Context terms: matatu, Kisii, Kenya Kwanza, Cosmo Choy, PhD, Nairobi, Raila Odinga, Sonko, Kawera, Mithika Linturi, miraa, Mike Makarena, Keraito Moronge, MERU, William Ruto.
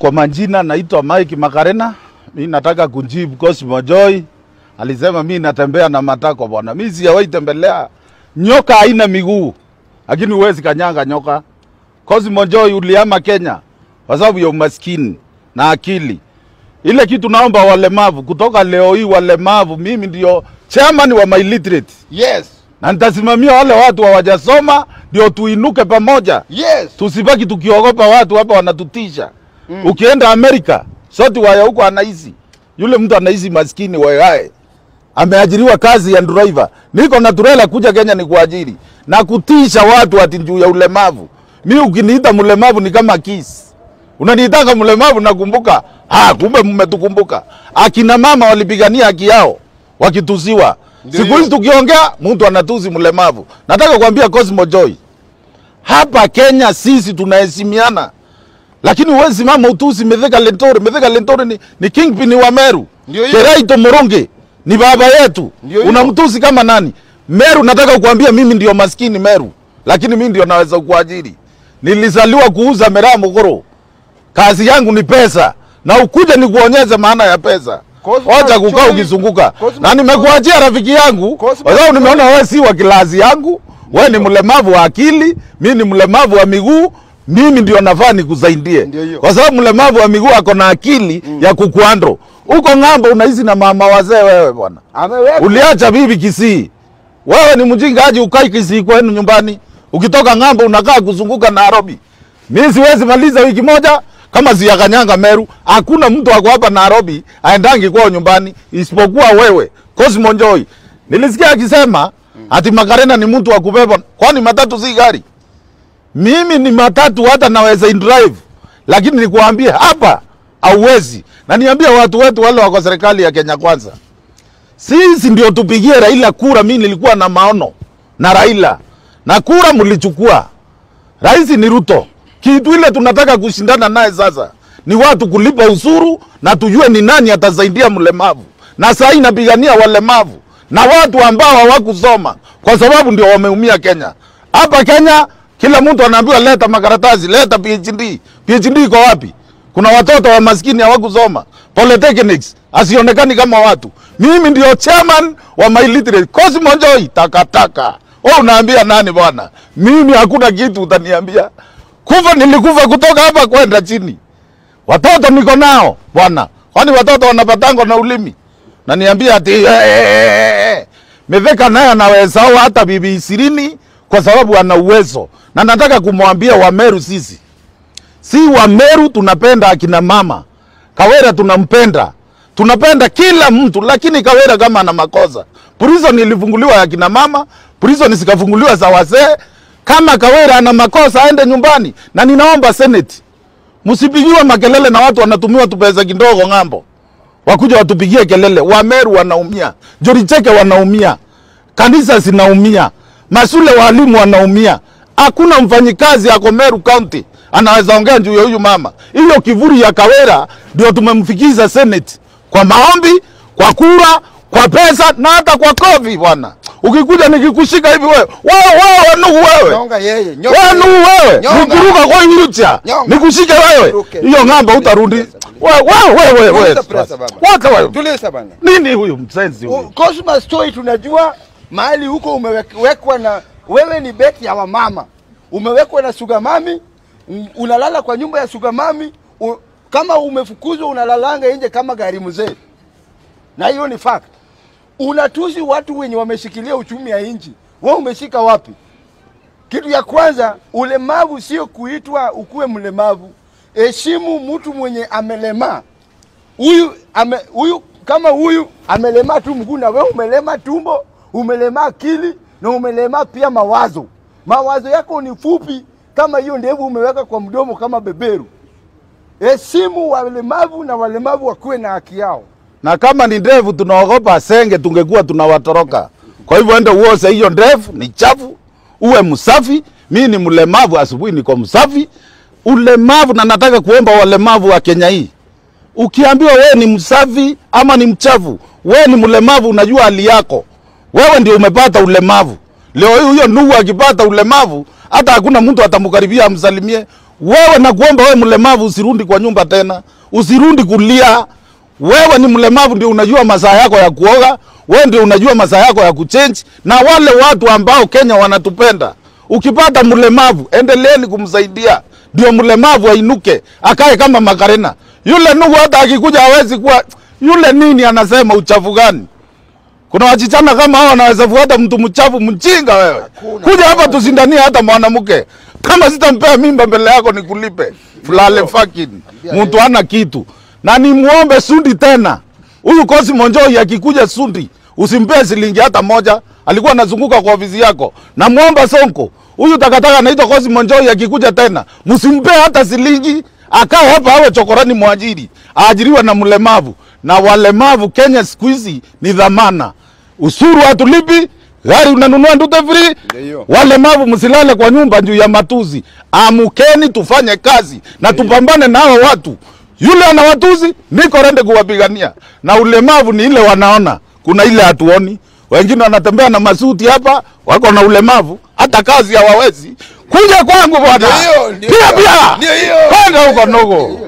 Kwa majina naitwa Mike Makarena. Mimi nataka kujibu Cosmo Choy. Alisema mimi natembea na matako bwana. Mimi sijawahi tembelea nyoka haina miguu. Lakini huwezi kanyanga nyoka. Cosmo Choy uliama Kenya kwa sababu ya umaskini na akili. Ile kitu naomba walemavu kutoka leo hii walemavu mimi ndio chairman wa my literate. Yes. Na nitasimamia wale watu hawajasoma ndio tuinuke pamoja. Yes. Tusibaki tukiogopa watu hapa wanatutisha. Mm. Ukienda Amerika, sote waya huko anaishi. Yule mtu anaishi maskini wayae. Ameajiriwa kazi ya driver. Niko na turela kuja Kenya ni kuajiri. Na kutisha watu ati juu ya ulemavu. Mimi ukiniita mlemavu ni kama kiss. Unanitaka mlemavu nakumbuka. Ah, kumbe mmetukumbuka. Akina mama walipigania haki yao wakituziwa. Siku hizi tukiongea mtu anatuzi mlemavu. Nataka kuambia Cosmo Choy, hapa Kenya sisi tunaheshimiana. Lakini huwezi mama utuzi Mithika Linturi. Mithika Linturi ni kingpin wa Meru. Keraito Moronge ni baba yetu. Unamtuzi kama nani? Meru nataka kuambia mimi ndio maskini Meru. Lakini mimi ndio naweza kuajiri. Nilizaliwa kuuza miraa mgoro. Kazi yangu ni pesa. Na ukuja ni kuonyesha maana ya pesa. Wacha kukaa ukizunguka. Na nimekuachia rafiki yangu. Kwa sababu nimeona wewe si wa kilazi yangu. Wewe ni mlemavu wa akili, mimi ni mlemavu wa miguu. Mimi ndio nafaa nikusaidie. Kwa sababu mlemavu wa miguu ako na akili ya kukuandro. Uko ngambo unaishi na mama wazee wewe bwana. Uliacha bibi Kisii. Wewe ni mjinga aje ukae Kisii kwenu nyumbani. Ukitoka ngambo unakaa kuzunguka Nairobi. Mimi siwezi maliza wiki moja kama ziaganyanga Meru. Hakuna mtu wako hapa Nairobi aendangi kwao nyumbani isipokuwa wewe Cosmo Choy. Nilisikia akisema ati Makarena ni mtu wa kubeba. Kwani matatu si gari? Mimi ni matatu hata naweza in drive. Lakini nikuambia hapa hauwezi. Na niambia watu wetu wale wako serikali ya Kenya Kwanza. Sisi ndio tupigie Raila kura. Mimi nilikuwa na maono na Raila. Na kura mlichukua. Rais ni Ruto. Kitu ile tunataka kushindana naye sasa ni watu kulipa usuru na tujue ni nani atasaidia mlemavu. Na saa hii napigania walemavu na watu ambao hawakusoma kwa sababu ndio wameumia Kenya. Hapa Kenya kila mtu anaambiwa leta makaratasi, leta PhD. PhD iko wapi? Kuna watoto wa maskini hawakusoma. Polytechnics asionekani kama watu. Mimi ndio chairman wa my literate. Cosmo Choy takataka. Wewe unaambia nani bwana? Mimi hakuna kitu utaniambia. Kufa nilikufa kutoka hapa kwenda chini. Watoto niko nao bwana. Kwani watoto wanapatango na ulimi. Na niambia ati Mithika naye anaweza hata bibi 20 kwa sababu ana uwezo. Na nataka kumwambia Wameru sisi. Si Wameru tunapenda akina mama. Kawera tunampenda. Tunapenda kila mtu lakini Kawera kama ana makosa. Prison ilifunguliwa ya akina mama, prison sikafunguliwa za wazee. Kama Kawera ana makosa aende nyumbani. Na ninaomba Senate msipigiwe makelele na watu wanatumiwa tu pesa kidogo ngambo. Wakuja watupigie kelele. Wameru wanaumia, Joricheke wanaumia, kanisa zinaumia, mashule walimu wanaumia. Hakuna mfanyikazi ako Meru County anaweza ongea juu ya huyu mama. Hiyo kivuri ya Kawera ndio tumemfikiza Senate kwa maombi, kwa kura, kwa pesa na hata kwa kofi bwana. Ukikuja nikikushika hivi wewe. Wewe nuhu wewe. Nyonga yeye. Wewe nuhu wewe. Nikuruka kwa wheelchair. Nikushike wewe. Hiyo ngamba utarudi. Wewe. Wacha wewe. Tulisa bana. Nini huyu msenzi huyu? Cosmo Choy tunajua mahali huko umewekwa na wewe ni beti ya wamama. Umewekwa na sugar mami, unalala kwa nyumba ya sugar mami, kama umefukuzwa unalalanga nje kama gari mzee. Na hiyo ni fact. Unatuzi watu wenye wameshikilia uchumi ya nchi. Wewe umeshika wapi? Kitu ya kwanza, ulemavu sio kuitwa ukue mlemavu. Heshimu mtu mwenye amelema. Huyu kama huyu amelema tu mguu na wewe umelema tumbo, umelema akili na umelema pia mawazo. Mawazo yako ni fupi kama hiyo ndevu umeweka kwa mdomo kama beberu. Heshimu walemavu na walemavu wakue na haki yao. Na kama ni ndevu tunaogopa senge tungekuwa tunawatoroka. Kwa hivyo enda uose hiyo ndevu ni chafu, uwe msafi. Mimi ni mlemavu asubuhi niko msafi. Ulemavu na nataka kuomba walemavu wa Kenya hii. Ukiambiwa wewe ni msafi ama ni mchafu, wewe ni mlemavu unajua hali yako. Wewe ndio umepata ulemavu. Leo huyo nuhu akipata ulemavu hata hakuna mtu atamkaribia amsalimie. Wewe nakuomba wewe mlemavu usirundi kwa nyumba tena. Usirundi kulia. Wewe ni mlemavu ndio unajua masaa yako ya kuoga. Wewe ndio unajua masaa yako ya kuchange. Na wale watu ambao Kenya wanatupenda, ukipata mlemavu endeleeni kumsaidia. Ndio mlemavu ainuke, akae kama Makarena. Yule ndugu hata akikuja hawezi kuwa yule nini anasema uchafu gani? Kuna wachichana kama hao wanaweza kufuata mtu mchafu mjinga wewe. Kuja hapa tusindanie hata mwanamke. Kama sitampea mimba mbele yako nikulipe. Fulale fucking. Mtu hana kitu. Na ni muombe Sundi tena. Huyu Cosmo Choy akikuja Sundi, usimpee shilingi hata moja. Alikuwa anazunguka kwa ofisi yako. Na muomba Sonko, huyu takataka anaitwa Cosmo Choy akikuja tena, msimpee hata shilingi. Akae hapa awe chokorani mwajiri. Aajiriwa na mlemavu. Na walemavu Kenya siku hizi ni dhamana. Usuru hatulipi, gari unanunua duty free. Walemavu msilale kwa nyumba juu ya matuzi. Amukeni tufanye kazi na tupambane na hao watu. Yule ana watuzi niko rende kuwapigania. Na ulemavu ni ile wanaona, kuna ile hatuoni. Wengine wanatembea na masuti hapa, wako na ulemavu, hata kazi hawawezi. Kuja kwangu bwana. Pia pia. Ndio hiyo. Panda huko ndogo.